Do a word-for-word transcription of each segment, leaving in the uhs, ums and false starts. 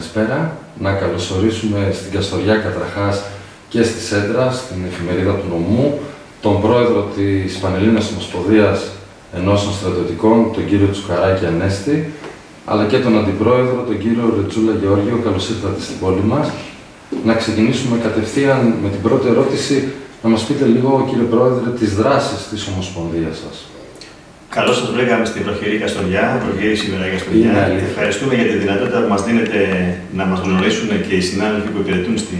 καλησπέρα. Να καλωσορίσουμε στην Καστοριά καταρχάς και στη ΣΕΝΤΡΑ, στην εφημερίδα του νομού, τον πρόεδρο της Πανελλήνιας Ομοσπονδίας Ενώσεων Στρατιωτικών, τον κύριο Τσουκαράκη Ανέστη, αλλά και τον αντιπρόεδρο, τον κύριο Ρετσούλα Γεώργιου. Καλώς ήρθατε στην πόλη μας. Να ξεκινήσουμε κατευθείαν με την πρώτη ερώτηση. Να μας πείτε λίγο, κύριε πρόεδρε, τις δράσεις της Ομοσπονδίας σας. Καλώς σας βρήκαμε στην προχειρή Καστοριά, προχειρή σήμερα Καστοριά. Είναι Ευχαριστούμε για τη δυνατότητα που μας δίνετε να μας γνωρίσουν και οι συνάδελφοι που υπηρετούν στην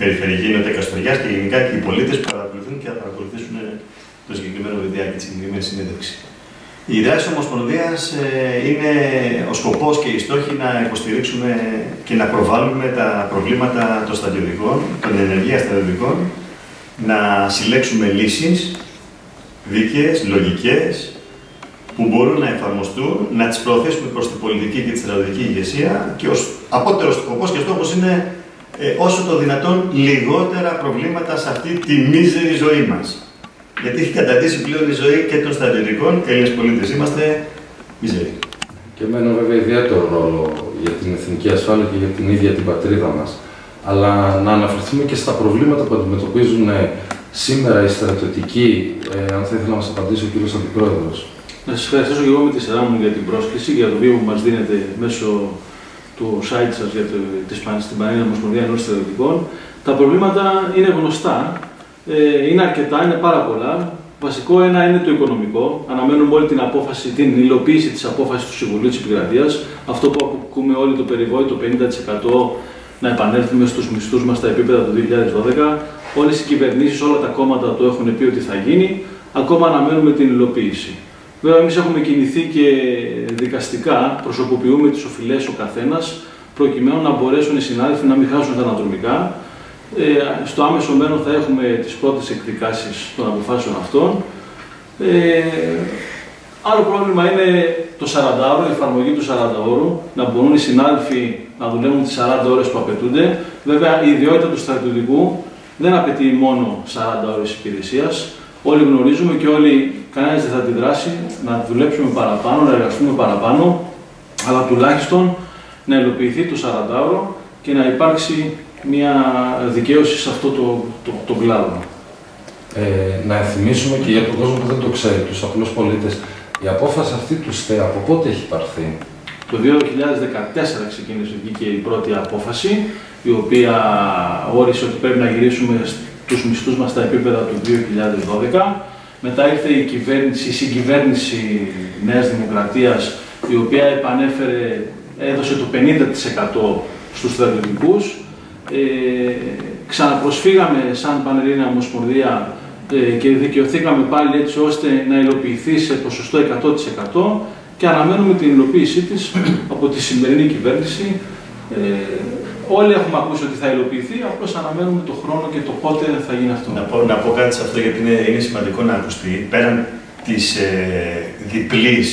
περιφερειακή ενότητα Καστοριάς και γενικά και οι πολίτες που παρακολουθούν και θα παρακολουθήσουν το συγκεκριμένο βιντεάκι τη συγκεκριμένη συνέντευξη. Η δράση της Ομοσπονδίας είναι ο σκοπός και η στόχη να υποστηρίξουμε και να προβάλλουμε τα προβλήματα των στρατιωτικών, των ενεργεία στρατιωτικών, να συλλέξουμε λύσεις δίκαιες, λογικές, που μπορούν να εφαρμοστούν, να τις προωθήσουμε προς την πολιτική και τη στρατιωτική ηγεσία και ο απότερος σκοπός και στόχος είναι ε, όσο το δυνατόν λιγότερα προβλήματα σε αυτή τη μίζερη ζωή μας. Γιατί έχει καταντήσει πλέον η ζωή και των στρατιωτικών, Έλληνες πολίτες είμαστε μίζεροι. Και μένω βέβαια ιδιαίτερο ρόλο για την εθνική ασφάλεια και για την ίδια την πατρίδα μας. Αλλά να αναφερθούμε και στα προβλήματα που αντιμετωπίζουν σήμερα οι στρατιωτικοί, ε, αν θα ήθελα να μας απαντήσει ο κύριος Αντιπρόεδρος. Να σας ευχαριστήσω και εγώ με τη σειρά μου για την πρόσκληση, για το βίντεο που μας δίνετε μέσω του site σας για το, της, στην Πανελλήνια Ομοσπονδία Ενώσεων Στρατιωτικών. Τα προβλήματα είναι γνωστά, ε, είναι αρκετά, είναι πάρα πολλά. Βασικό ένα είναι το οικονομικό. Αναμένουμε όλη την απόφαση, την υλοποίηση της απόφασης του Συμβουλίου της Επικρατείας. Αυτό που ακούμε όλοι το περιβόητο πενήντα τοις εκατό να επανέλθουμε στους μισθούς μας στα επίπεδα του δύο χιλιάδες δώδεκα. Όλες οι κυβερνήσεις, όλα τα κόμματα το έχουν πει ότι θα γίνει. Ακόμα αναμένουμε την υλοποίηση. Βέβαια, εμείς έχουμε κινηθεί και δικαστικά, προσωποποιούμε τις οφειλές ο καθένας, προκειμένου να μπορέσουν οι συνάδελφοι να μην χάσουν τα αναδρομικά. Ε, στο άμεσο μέλλον θα έχουμε τις πρώτες εκδικάσεις των αποφάσεων αυτών. Ε, άλλο πρόβλημα είναι το σαραντάωρο, η εφαρμογή του σαρανταώρου, να μπορούν οι συνάδελφοι να δουλεύουν τις σαράντα ώρες που απαιτούνται. Βέβαια, η ιδιότητα του στρατιωτικού δεν απαιτεί μόνο σαράντα ώρες υπηρεσίας. Όλοι γνωρίζουμε και όλοι, κανένας δεν θα αντιδράσει, να δουλέψουμε παραπάνω, να εργαστούμε παραπάνω, αλλά τουλάχιστον να υλοποιηθεί το σαραντάωρο και να υπάρξει μια δικαίωση σε αυτό το, το, το κλάδο. Ε, να θυμίσουμε και για τον κόσμο που δεν το ξέρει, τους απλούς πολίτες, η απόφαση αυτή του ΣΤΕ από πότε έχει πάρθει? Το δύο χιλιάδες δεκατέσσερα ξεκίνησε και η πρώτη απόφαση, η οποία όρισε ότι πρέπει να γυρίσουμε τους μισθούς μας στα επίπεδα του δύο χιλιάδες δώδεκα. Μετά ήρθε η, κυβέρνηση, η συγκυβέρνηση Νέας Δημοκρατίας, η οποία επανέφερε, έδωσε το πενήντα τοις εκατό στους στρατιωτικούς. Ε, ξαναπροσφύγαμε σαν Πανελλήνια Ομοσπονδία ε, και δικαιωθήκαμε πάλι έτσι ώστε να υλοποιηθεί σε ποσοστό εκατό τοις εκατό και αναμένουμε την υλοποίησή της από τη σημερινή κυβέρνηση. Ε, Όλοι έχουμε ακούσει ότι θα υλοποιηθεί, απλώς αναμένουμε τον χρόνο και το πότε θα γίνει αυτό. Να πω, να πω κάτι σε αυτό, γιατί είναι, είναι σημαντικό να ακουστεί. Πέραν της ε, διπλής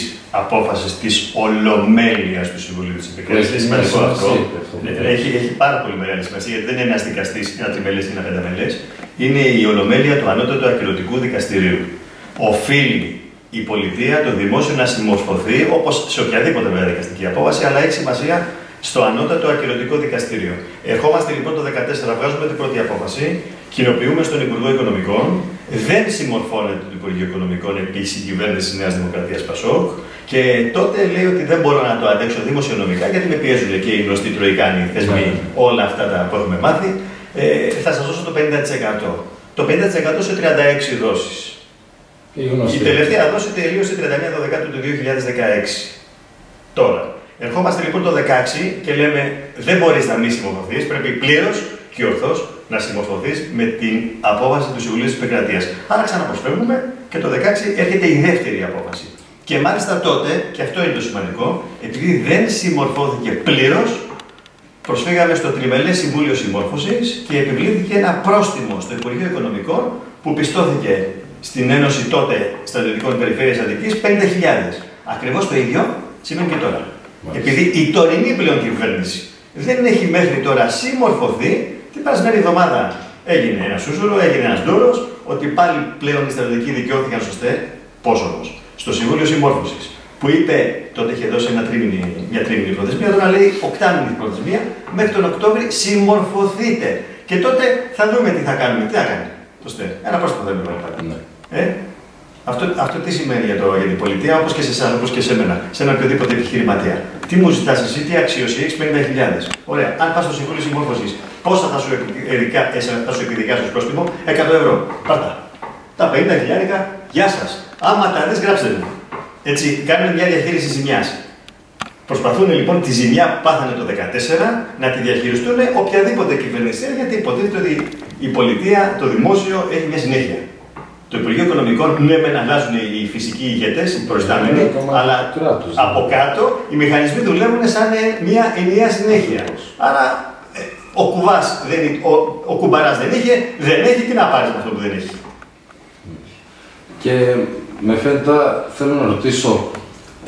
απόφασης της ολομέλειας του Συμβουλίου της Επικράτειας, είναι σημαντικό αυτό. Έχει, έχει πάρα πολύ μεγάλη σημασία, γιατί δεν είναι ένας δικαστής, ένα τριμελές ή ένα πενταμελές. Είναι η ολομέλεια του ανώτατου ακυρωτικού δικαστηρίου. Οφείλει η πολιτεία, το δημόσιο να συμμορφωθεί, όπως σε οποιαδήποτε μεταδικαστική απόφαση, αλλά έχει σημασία στο ανώτατο ακυρωτικό δικαστήριο. Ερχόμαστε λοιπόν το δύο χιλιάδες δεκατέσσερα, βγάζουμε την πρώτη απόφαση, κοινοποιούμε στον Υπουργό Οικονομικών, δεν συμμορφώνεται το Υπουργείο Οικονομικών επί συγκυβέρνηση Νέα Δημοκρατία Πασόκ και τότε λέει ότι δεν μπορώ να το αντέξω δημοσιονομικά γιατί με πιέζουν και οι γνωστοί τροϊκάνοι θεσμοί, yeah. όλα αυτά τα που έχουμε μάθει. Ε, θα σας δώσω το πενήντα τοις εκατό. Το πενήντα τοις εκατό σε τριάντα έξι δόσεις. Η, η τελευταία δόση τελείωσε τριάντα εννέα Δεκεμβρίου του δύο χιλιάδες δεκαέξι. Τώρα. Ερχόμαστε λοιπόν το δύο χιλιάδες δεκαέξι και λέμε δεν μπορείς να μη συμμορφωθείς, πρέπει πλήρως και ορθώς να συμμορφωθείς με την απόφαση του Συμβουλίου της Επικρατείας. Άρα ξαναπροσφεύγουμε και το δύο χιλιάδες δεκαέξι έρχεται η δεύτερη απόφαση. Και μάλιστα τότε, και αυτό είναι το σημαντικό, επειδή δεν συμμορφώθηκε πλήρως, προσφύγαμε στο Τριμελές Συμβούλιο Συμμόρφωσης και επιβλήθηκε ένα πρόστιμο στο Υπουργείο Οικονομικών που πιστώθηκε στην Ένωση τότε Στρατιωτικών Περιφέρειας Αττικής πενήντα χιλιάδες. Ακριβώς το ίδιο σημαίνει και τώρα. Μάλιστα. Επειδή η τωρινή πλέον κυβέρνηση δεν έχει μέχρι τώρα συμμορφωθεί, την περασμένη εβδομάδα έγινε ένα σούσουρο, έγινε ένα ντούρος, ότι πάλι πλέον οι στρατιωτικοί δικαιώθηκαν σωστέ, πόσο όμως, στο Συμβούλιο Συμμόρφωσης. που είπε, τότε είχε δώσει ένα τρίμηνη, μια τρίμηνη προθεσμία, τώρα λέει οκτάμηνη προθεσμία, μέχρι τον Οκτώβρη συμμορφωθείτε. Και τότε θα δούμε τι θα κάνουμε. Τι θα κάνει το ΣΤΕΡ. Ένα πρόσωπο δεν είναι. Ε? Αυτό, αυτό τι σημαίνει για, το, για την πολιτεία, όπως και σε εσάς, όπως και σε μένα, σε έναν οποιοδήποτε επιχειρηματία. Τι μου ζητάς εσύ, τι αξίωση έχεις, πενήντα χιλιάδες. Ωραία, αν πας στο Συμβούλιο Συμμόρφωσης, πόσα θα σου, εδικα, θα σου επιδικάσεις πρόστιμο, εκατό ευρώ. Πάρτα. Τα πενήντα χιλιάδες, γεια σας. Άμα τα δεις, γράψτε μου. Έτσι, κάνουν μια διαχείριση ζημιάς. Προσπαθούν λοιπόν τη ζημιά που πάθανε το δεκατέσσερα να τη διαχειριστούν οποιαδήποτε κυβερνησία, γιατί υποτίθεται ότι η πολιτεία, το δημόσιο έχει μια συνέχεια. Το Υπουργείο Οικονομικών, ναι, μεν αλλάζουν οι φυσικοί ηγέτες, οι προϊστάμενοι, αλλά κράτος, από κάτω οι μηχανισμοί δουλεύουν σαν μια ενιαία συνέχεια. Άρα ο, δεν, ο, ο κουμπαράς δεν είχε, δεν έχει, τι να πάρει με αυτό που δεν έχει. Και με φέντα θέλω να ρωτήσω.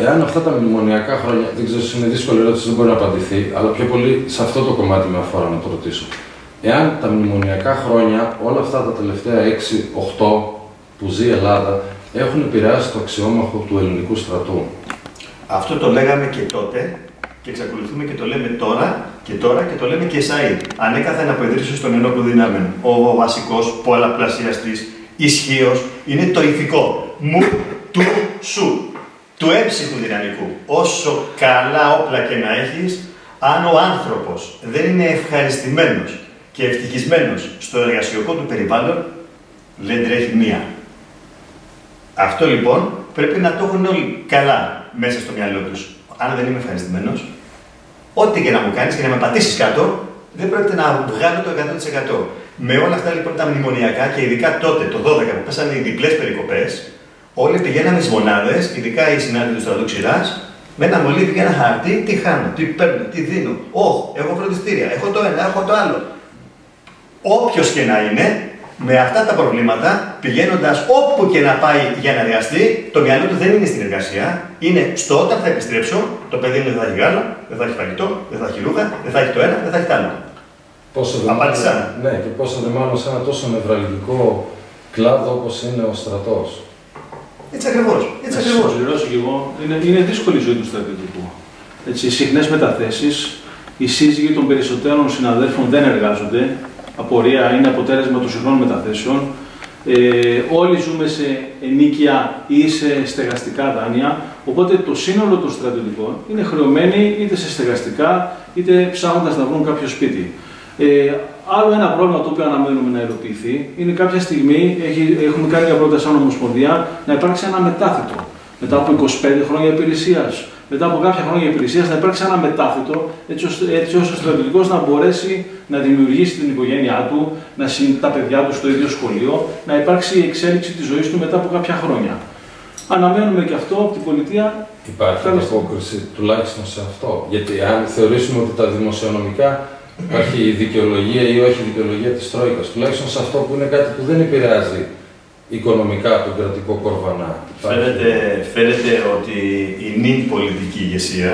Εάν αυτά τα μνημονιακά χρόνια, δεν ξέρω, είναι δύσκολη ερώτηση, δεν μπορεί να απαντηθεί, αλλά πιο πολύ σε αυτό το κομμάτι με αφορά να το ρωτήσω. Εάν τα μνημονιακά χρόνια, όλα αυτά τα τελευταία έξι οχτώ που ζει η Ελλάδα, έχουν επηρεάσει το αξιόμαχο του ελληνικού στρατού. Αυτό το λέγαμε και τότε και εξακολουθούμε και το λέμε τώρα και τώρα και το λέμε και εσάι. Ανέκαθεν από ιδρύσεως των ενόπλων δυνάμεων. Ο βασικός πολλαπλασιαστής ισχύος είναι το ηθικό. Μου, του, σου. Του έψυχου δυναμικού. Όσο καλά όπλα και να έχεις, αν ο άνθρωπος δεν είναι ευχαριστημένος και ευτυχισμένος στο εργασιακό του περιβάλλον, δεν τρέχει μία. Αυτό λοιπόν πρέπει να το έχουν όλοι καλά μέσα στο μυαλό τους. Αν δεν είμαι ευχαριστημένος, ό,τι και να μου κάνεις και να με πατήσεις κάτω, δεν πρόκειται να βγάλω το εκατό τοις εκατό. Με όλα αυτά λοιπόν τα μνημονιακά και ειδικά τότε, το δώδεκα που πέσανε οι διπλές περικοπές, όλοι πηγαίναμε στις μονάδες, ειδικά οι συνάδελφοι του στρατού ξηράς, με ένα μολύβι και ένα χαρτί, τι χάνω, τι παίρνω, τι δίνω, όχι, έχω φροντιστήρια, έχω το ένα, έχω το άλλο. Όποιος και να είναι, με αυτά τα προβλήματα, πηγαίνοντας όπου και να πάει για να εργαστεί, το μυαλό του δεν είναι στην εργασία, είναι στο όταν θα επιστρέψω, το παιδί μου δεν θα έχει γάλα, δεν θα έχει φαγητό, δεν θα έχει ρούχα, δεν θα έχει το ένα, δεν θα έχει το άλλο. Πόσο δε μάλλον, ναι, και πόσο δε μάλλον σε ένα τόσο νευραλγικό κλάδο όπως είναι ο στρατός. Έτσι ακριβώς. Έτσι ακριβώς. Είναι, είναι δύσκολη η ζωή του στρατιωτικού. Οι συχνές μεταθέσεις, οι σύζυγοι των περισσότερων συναδέλφων δεν εργάζονται. Απορία είναι αποτέλεσμα των συχνών μεταθέσεων. Ε, όλοι ζούμε σε ενοίκια ή σε στεγαστικά δάνεια. Οπότε το σύνολο των στρατιωτικών είναι χρεωμένοι είτε σε στεγαστικά είτε ψάχνοντας να βρουν κάποιο σπίτι. Ε, άλλο ένα πρόβλημα το οποίο αναμένουμε να υλοποιηθεί είναι κάποια στιγμή, έχει, έχουμε κάνει μια πρόταση σαν Ομοσπονδία, να υπάρξει ένα μετάθετο. Μετά από είκοσι πέντε χρόνια υπηρεσίας, μετά από κάποια χρόνια υπηρεσίας, να υπάρξει ένα μετάθετο, έτσι ώστε, έτσι ώστε ο στρατιωτικός να μπορέσει να δημιουργήσει την οικογένειά του, να συνδέσει τα παιδιά του στο ίδιο σχολείο, να υπάρξει η εξέλιξη της ζωής του μετά από κάποια χρόνια. Αναμένουμε και αυτό από την πολιτεία. Υπάρχει απόκριση τουλάχιστον σε αυτό. Γιατί αν θεωρήσουμε ότι τα δημοσιονομικά. Υπάρχει η δικαιολογία ή όχι η δικαιολογία της Τρόικας, τουλάχιστον σε αυτό που είναι κάτι που δεν επηρεάζει οικονομικά τον κρατικό κορβανά. Φαίνεται, φαίνεται ότι η νυν πολιτική ηγεσία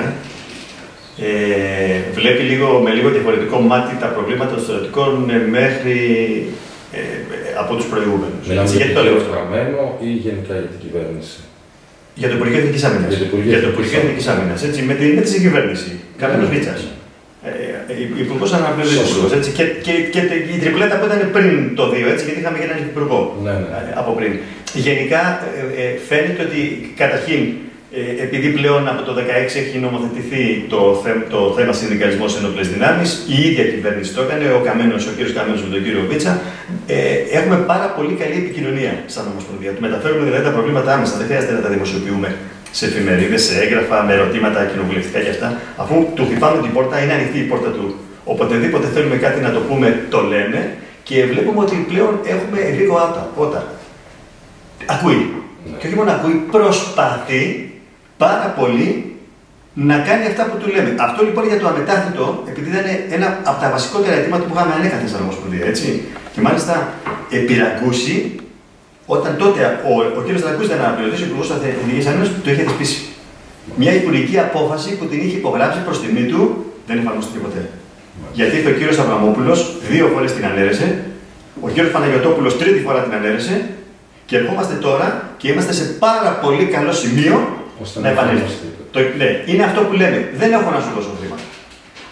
ε, βλέπει λίγο, με λίγο διαφορετικό μάτι τα προβλήματα των στρατιωτικών μέχρι ε, από τους προηγούμενους. Μιλάμε για το Υπουργείο Καμένου ή γενικά για την κυβέρνηση. Για το Υπουργείο Εθνικής Άμυνας. Για το Υπουργείο Εθνικής Άμυνας. Έτσι, με, τη, με τη συγκυβέρνηση. Καμένος Βίτσας. Υπουργό Αναπληρωτικό. Και, και, και η τριπλέτα που ήταν πριν το δύο, έτσι, γιατί είχαμε και έναν υπουργό ναι, ναι. από πριν. Γενικά ε, ε, φαίνεται ότι καταρχήν, ε, επειδή πλέον από το δύο χιλιάδες δεκαέξι έχει νομοθετηθεί το, θέ, το θέμα συνδικαλισμό σε ενόπλες δυνάμεις, η ίδια κυβέρνηση το έκανε, ο Καμένος, ο κύριος Καμένος με τον κύριο Βίτσα. Ε, έχουμε πάρα πολύ καλή επικοινωνία σαν Ομοσπονδία. Του μεταφέρουμε δηλαδή τα προβλήματα άμεσα, δεν χρειάζεται να τα δημοσιοποιούμε σε εφημερίδες, σε έγγραφα, με ερωτήματα κοινοβουλευτικά και αυτά, αφού του χτυπάμε την πόρτα, είναι ανοιχτή η πόρτα του. Οποτεδήποτε θέλουμε κάτι να το πούμε, το λέμε και βλέπουμε ότι πλέον έχουμε λίγο άτα, ότα. Ακούει. Ναι. Και όχι μόνο ακούει, προσπαθεί πάρα πολύ να κάνει αυτά που του λέμε. Αυτό λοιπόν για το αμετάθετο, επειδή ήταν ένα από τα βασικότερα αιτήματα που είχαμε ανέκαθεν σαν Ομοσπονδία, έτσι. Και μάλιστα επιραγκούσει. Όταν τότε ο, ο κ. Δακού ήταν αναπληρωτής, ο Υπουργός Εθνικής Άμυνας, το είχε θεσπίσει. Μια υπουργική απόφαση που την είχε υπογράψει προς τιμή του, δεν εφαρμοστήκε ποτέ. Γιατί ο κ. Αβραμόπουλος δύο φορές την ανέρεσε, ο κ. Παναγιωτόπουλος τρίτη φορά την ανέρεσε, και ερχόμαστε τώρα και είμαστε σε πάρα πολύ καλό σημείο ώστε να εμφανιστεί. Ναι, είναι αυτό που λέμε. Δεν έχω να σου δώσω χρήματα.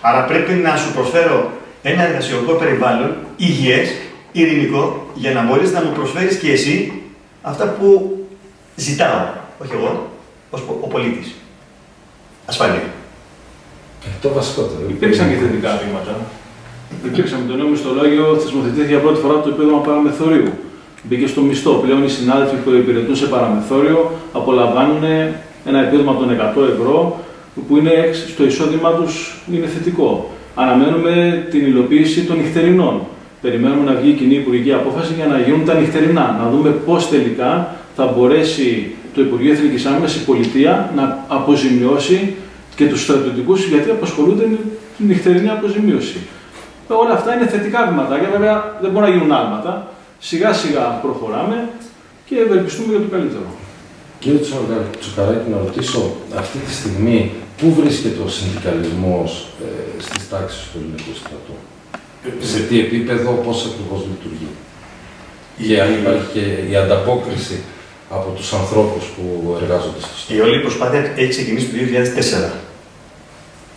Άρα πρέπει να σου προσφέρω ένα εργασιακό περιβάλλον υγιές, ειρηνικό, για να μπορείς να μου προσφέρεις και εσύ αυτά που ζητάω. Όχι εγώ, ως ο πολίτης. Ασφάλεια. Το βασικότερο. Υπήρξαν και θετικά βήματα. Υπήρξαν με το νέο μισθολόγιο, θεσμοθετήθηκε για πρώτη φορά από το επίδομα παραμεθορίου. Μπήκε στο μισθό. Πλέον οι συνάδελφοι που υπηρετούν σε παραμεθόριο απολαμβάνουν ένα επίδομα των εκατό ευρώ, που είναι στο εισόδημά τους είναι θετικό. Αναμένουμε την υλοποίηση των νυχτερινών. Περιμένουμε να βγει η κοινή υπουργική απόφαση για να γίνουν τα νυχτερινά. Να δούμε πώς τελικά θα μπορέσει το Υπουργείο Εθνικής Άμυνας, η Πολιτεία, να αποζημιώσει και τους στρατιωτικούς, γιατί απασχολούνται την νυχτερινή αποζημίωση. Όλα αυτά είναι θετικά βήματα, και βέβαια δεν μπορούν να γίνουν άλματα. Σιγά σιγά προχωράμε και ευελπιστούμε για το καλύτερο. Κύριε Τσουκαράκη, να ρωτήσω αυτή τη στιγμή πού βρίσκεται ο συνδικαλισμός ε, στις τάξεις του ελληνικού στρατού, σε τι επίπεδο, πώς ακριβώς λειτουργεί, για αν υπάρχει και η ανταπόκριση από τους ανθρώπους που εργάζονται στο στρατό. Η όλη προσπάθεια έχει ξεκινήσει το δύο χιλιάδες τέσσερα.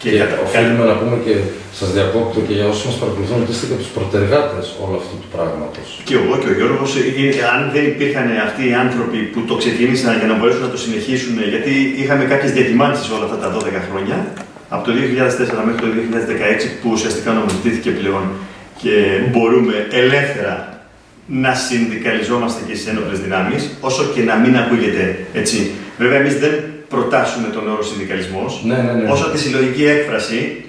Και, και κατα... οφείλουμε να πούμε και σας διακόπτω και για όσους μας παρακολουθούν ότι είστε και από τους προτεργάτες όλου αυτού του πράγματος. Και εγώ και ο Γιώργος, αν δεν υπήρχαν αυτοί οι άνθρωποι που το ξεκίνησαν για να μπορέσουν να το συνεχίσουν, γιατί είχαμε κάποιες διατιμάνσεις όλα αυτά τα δώδεκα χρόνια, από το δύο χιλιάδες τέσσερα μέχρι το δύο χιλιάδες δεκαέξι, που ουσιαστικά νομοθετήθηκε πλέον και μπορούμε ελεύθερα να συνδικαλιζόμαστε και στις ένοπλες δυνάμεις, όσο και να μην ακούγεται έτσι. Βέβαια, εμείς δεν προτάσουμε τον όρο συνδικαλισμός, ναι, ναι, ναι. όσο τη συλλογική έκφραση.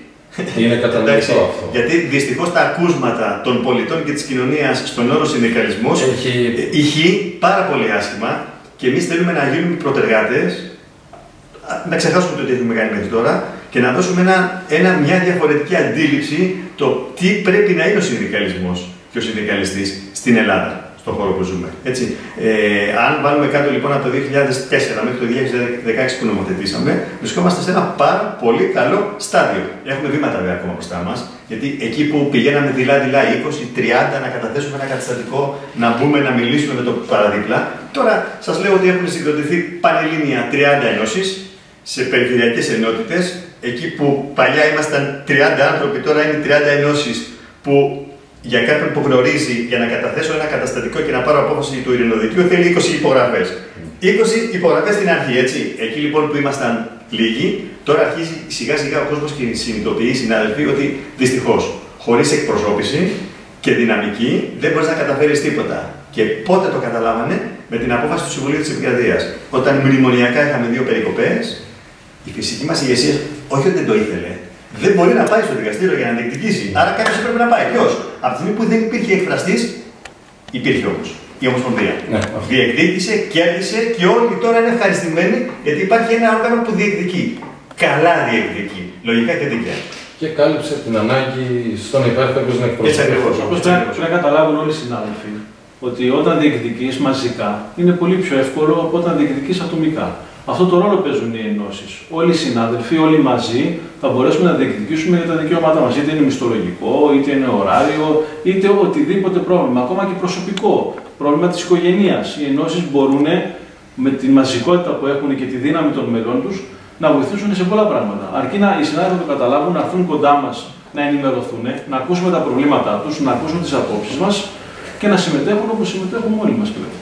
Είναι κατανοητό αυτό. Γιατί δυστυχώς τα ακούσματα των πολιτών και της κοινωνίας στον όρο συνδικαλισμός έχει ηχεί πάρα πολύ άσχημα και εμείς θέλουμε να γίνουμε πρωτεργάτες, να ξεχάσουμε το τι έχουμε κάνει μέχρι τώρα και να δώσουμε ένα, ένα, μια διαφορετική αντίληψη το τι πρέπει να είναι ο συνδικαλισμός και ο συνδικαλιστής στην Ελλάδα. Στον χώρο που ζούμε. Έτσι. Ε, αν βάλουμε κάτω λοιπόν από το δύο χιλιάδες τέσσερα μέχρι το δύο χιλιάδες δεκαέξι που νομοθετήσαμε, βρισκόμαστε σε ένα πάρα πολύ καλό στάδιο. Έχουμε βήματα βέβαια ακόμα μπροστά μας, γιατί εκεί που πηγαίναμε δειλά-δειλά είκοσι τριάντα να καταθέσουμε ένα καταστατικό, να μπούμε να μιλήσουμε με το παραδίπλα, τώρα σας λέω ότι έχουν συγκροτηθεί πανελλήνια τριάντα ενώσεις σε περιφερειακές ενότητες, εκεί που παλιά ήμασταν τριάντα άνθρωποι, τώρα είναι τριάντα ενώσεις που. Για κάποιον που γνωρίζει, για να καταθέσω ένα καταστατικό και να πάρω απόφαση του ειρηνοδικείου, θέλει είκοσι υπογραφές. είκοσι υπογραφές στην αρχή, έτσι. Εκεί λοιπόν που ήμασταν λίγοι, τώρα αρχίζει σιγά σιγά ο κόσμος και συνειδητοποιεί, συναδελφοί, ότι δυστυχώς χωρίς εκπροσώπηση και δυναμική δεν μπορείς να καταφέρεις τίποτα. Και πότε το καταλάβανε? Με την απόφαση του Συμβουλίου της Επικρατείας. Όταν μνημονιακά είχαμε δύο περικοπές, η φυσική μας ηγεσία, όχι ότι δεν το ήθελε. Δεν μπορεί να πάει στο δικαστήριο για να διεκδικήσει. Άρα κάποιος πρέπει να πάει. Ποιος? Από τη στιγμή που δεν υπήρχε εκφραστής, υπήρχε όμως η Ομοσπονδία. Ναι. Διεκδίκησε, κέρδισε και όλοι τώρα είναι ευχαριστημένοι γιατί υπάρχει ένα όργανο που διεκδικεί. Καλά διεκδικεί. Λογικά και δίκαια. Και κάλυψε την ανάγκη στο να υπάρχει κάποιος να εκπροσωπεί. Όπως πρέπει να καταλάβουν όλοι οι συνάδελφοι ότι όταν διεκδικείς μαζικά είναι πολύ πιο εύκολο από όταν διεκδικείς ατομικά. Αυτό το ρόλο παίζουν οι ενώσεις. Όλοι οι συνάδελφοι, όλοι μαζί θα μπορέσουμε να διεκδικήσουμε για τα δικαιώματά μας. Είτε είναι μισθολογικό, είτε είναι ωράριο, είτε οτιδήποτε πρόβλημα. Ακόμα και προσωπικό, πρόβλημα της οικογένειας. Οι ενώσεις μπορούν με τη μαζικότητα που έχουν και τη δύναμη των μελών τους να βοηθήσουν σε πολλά πράγματα. Αρκεί να οι συνάδελφοι το καταλάβουν, να έρθουν κοντά μας, να ενημερωθούν, να ακούσουμε τα προβλήματά τους, να ακούσουν τις απόψεις μας και να συμμετέχουν όπως συμμετέχουμε όλοι μας πλέον.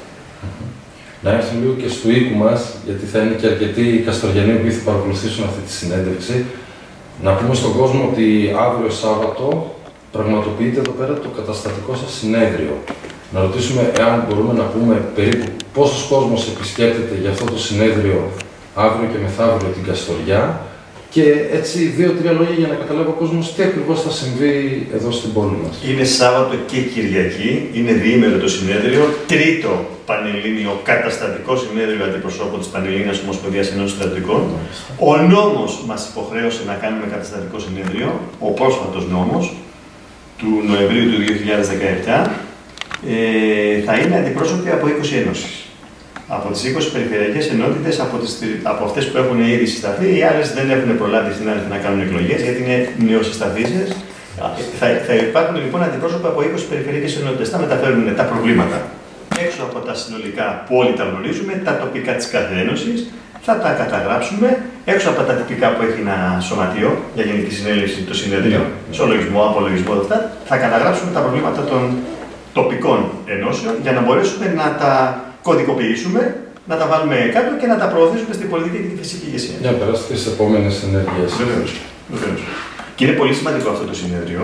Να έρθουν λίγο και στου οίκου μας, γιατί θα είναι και αρκετοί οι Καστοριανοί που θα παρακολουθήσουν αυτή τη συνέντευξη. Να πούμε στον κόσμο ότι αύριο Σάββατο πραγματοποιείται εδώ πέρα το καταστατικό σας συνέδριο. Να ρωτήσουμε εάν μπορούμε να πούμε περίπου πόσος κόσμος επισκέπτεται για αυτό το συνέδριο αύριο και μεθαύριο την Καστοριά και έτσι δύο-τρία λόγια για να καταλάβει ο κόσμος τι ακριβώς θα συμβεί εδώ στην πόλη μας. Είναι Σάββατο και Κυριακή, είναι διήμερο το συνέδριο, τρίτο πανελλήνιο καταστατικό συνέδριο αντιπροσώπων της Πανελλήνιας Ομοσπονδίας Ενώσεων Στρατιωτικών. Ο νόμος μας υποχρέωσε να κάνουμε καταστατικό συνέδριο, ο πρόσφατος νόμος του Νοεμβρίου του δύο χιλιάδες δεκαεπτά. Ε, θα είναι αντιπρόσωποι από είκοσι ενώσεις. Από τις είκοσι περιφερειακές ενότητες, από, τις, από αυτές που έχουν ήδη συσταθεί, οι άλλες δεν έχουν προλάβει στην άλλη να κάνουν εκλογές, γιατί είναι νεοσυσταθήσεις. Θα, θα υπάρχουν λοιπόν αντιπρόσωποι από είκοσι περιφερειακές ενότητες. Θα μεταφέρουν τα προβλήματα. Έξω από τα συνολικά που όλοι τα γνωρίζουμε, τα τοπικά της κάθε ένωσης, θα τα καταγράψουμε έξω από τα τυπικά που έχει ένα σωματείο για γενική συνέλευση, το συνέδριο, yeah. σε ολογισμό, απολογισμό, αυτά. Θα καταγράψουμε τα προβλήματα των τοπικών ενώσεων για να μπορέσουμε να τα κωδικοποιήσουμε, να τα βάλουμε κάτω και να τα προωθήσουμε στην πολιτική και τη φυσική ηγεσία. Για να περάσει τις επόμενες ενέργειες. Βεβαίως. Βεβαίως. Και είναι πολύ σημαντικό αυτό το συνέδριο,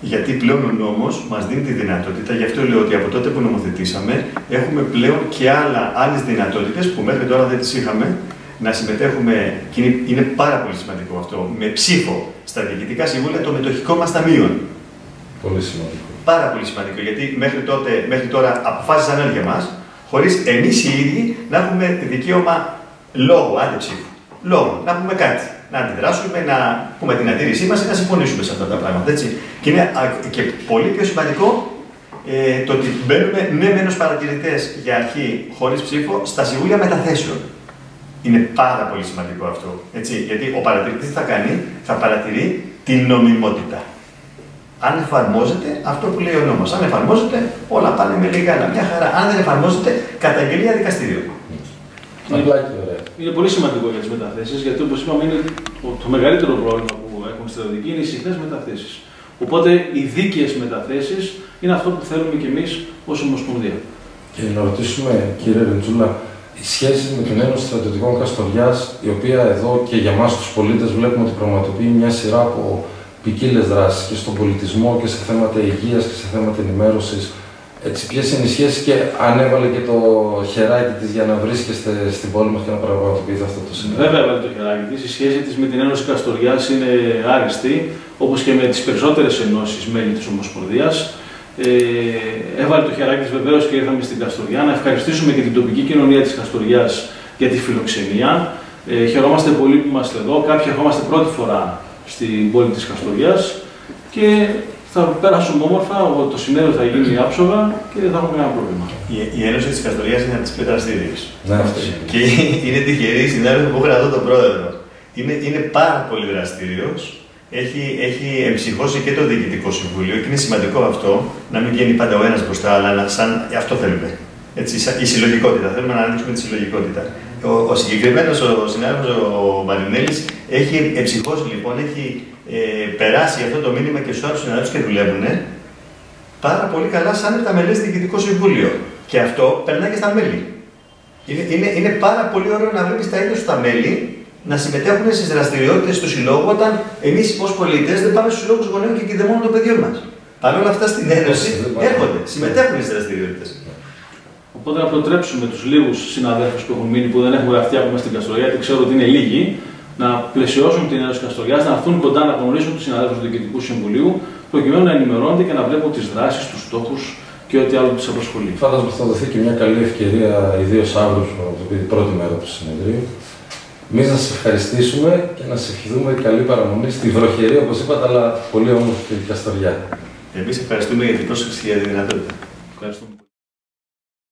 γιατί πλέον ο νόμος μας δίνει τη δυνατότητα, γι' αυτό λέω ότι από τότε που νομοθετήσαμε, έχουμε πλέον και άλλα, άλλες δυνατότητες που μέχρι τώρα δεν τις είχαμε, να συμμετέχουμε, και είναι πάρα πολύ σημαντικό αυτό, με ψήφο στα διοικητικά συμβούλια των μετοχικών μας ταμείων. Πολύ σημαντικό. Πάρα πολύ σημαντικό, γιατί μέχρι, τότε, μέχρι τώρα αποφάσισαν όλοι για μας, χωρίς εμείς οι ίδιοι να έχουμε δικαίωμα λόγου, άντε ψήφου, λόγου, να πούμε κάτι. Να αντιδράσουμε, να πούμε την αντίρρησή μας και να συμφωνήσουμε σε αυτά τα πράγματα. Έτσι. Και είναι και πολύ πιο σημαντικό ε, το ότι μπαίνουμε ναι μεν ως παρατηρητές για αρχή χωρίς ψήφο στα συμβούλια μεταθέσεων. Είναι πάρα πολύ σημαντικό αυτό. Έτσι. Γιατί ο παρατηρητής θα κάνει, θα παρατηρεί την νομιμότητα. Αν εφαρμόζεται αυτό που λέει ο νόμος. Αν εφαρμόζεται, όλα πάνε με λίγα, μια χαρά. Αν δεν εφαρμόζεται, καταγγελία δικαστηρίου. Είναι πολύ σημαντικό για τις μεταθέσεις, γιατί όπως είπαμε, είναι το μεγαλύτερο πρόβλημα που έχουμε στη στρατιωτική είναι οι συχνές μεταθέσεις. Οπότε οι δίκαιες μεταθέσεις είναι αυτό που θέλουμε κι εμείς ως Ομοσπονδία. Και να ρωτήσουμε, κύριε Ρετσούλα, οι σχέσεις με την Ένωση Στρατιωτικών Καστοριάς, η οποία εδώ και για εμάς τους πολίτες βλέπουμε ότι πραγματοποιεί μια σειρά από ποικίλες δράσεις και στον πολιτισμό και σε θέματα υγείας και σε θέματα ενημέρωσης. Ποιες είναι οι σχέσεις και αν έβαλε και το χεράκι της για να βρίσκεστε στην πόλη μας και να πραγματοποιείτε αυτό το σημείο. Βέβαια έβαλε το χεράκι της. Η σχέση της με την Ένωση Καστοριάς είναι άριστη, όπως και με τις περισσότερες ενώσεις μέλη της Ομοσπονδίας. Ε, έβαλε το χεράκι της βεβαίως και ήρθαμε στην Καστοριά. Να ευχαριστήσουμε και την τοπική κοινωνία της Καστοριάς για τη φιλοξενία. Ε, χαιρόμαστε πολύ που είμαστε εδώ. Κάποιοι ερχόμαστε πρώτη φορά στην πόλη της Καστοριάς. Και θα πέρασουμε όμορφα, το συνέδριο θα γίνει άψογα και δεν θα έχουμε κανένα πρόβλημα. Η, η Ένωση της Καστοριάς είναι από τις πετραστήριες. Ναι, αυτό είναι. Και είναι τυχερή η συνάδελφη που έχω εδώ τον πρόεδρο. Είναι, είναι πάρα πολύ δραστήριος. Έχει, έχει εμψυχώσει και το Διοικητικό Συμβούλιο και είναι σημαντικό αυτό να μην βγαίνει πάντα ο ένας μπροστά, αλλά να, σαν αυτό θέλουμε. Έτσι, η συλλογικότητα. Θέλουμε να ανοίξουμε τη συλλογικότητα. Ο, ο συγκεκριμένος ο, ο συνάδελφος ο Μπανιμέλης έχει εμψυχώσει λοιπόν, έχει Ε, περάσει αυτό το μήνυμα και στους άλλους συναδέλφους και δουλεύουν πάρα πολύ καλά σαν επταμελές διοικητικό συμβούλιο. Και αυτό περνάει και στα μέλη. Είναι, είναι, είναι πάρα πολύ ωραίο να βλέπεις τα ίδια σου τα μέλη να συμμετέχουν στις δραστηριότητες του συλλόγου όταν εμείς ως πολίτες δεν πάμε στους συλλόγους γονέων και κηδεμόνων των παιδιών μας. Παρ' όλα αυτά στην Ένωση έρχονται, συμμετέχουν στις δραστηριότητες. Οπότε να προτρέψουμε τους λίγους συναδέλφους που έχουν μείνει που δεν έχουν γραφτεί ακόμα στην Καστοριά, γιατί ξέρω ότι είναι λίγοι. Να πλαισιώσουν την Ένωση Καστοριάς, να έρθουν κοντά να γνωρίσουν τους συναδέλφους του Διοικητικού Συμβουλίου, προκειμένου να ενημερώνονται και να βλέπουν τις δράσεις, τους στόχους και ό,τι άλλο τους απασχολεί. Φαντάζομαι ότι θα δοθεί και μια καλή ευκαιρία, ιδίως αύριο, από την πρώτη μέρα του συνεδρίου. Εμείς να σας ευχαριστήσουμε και να σας ευχηθούμε καλή παραμονή στη βροχερή, όπως είπατε, αλλά πολύ όμορφη Καστοριά. Εμείς ευχαριστούμε για την πρόσκληση και για τη δυνατότητα. Ευχαριστούμε.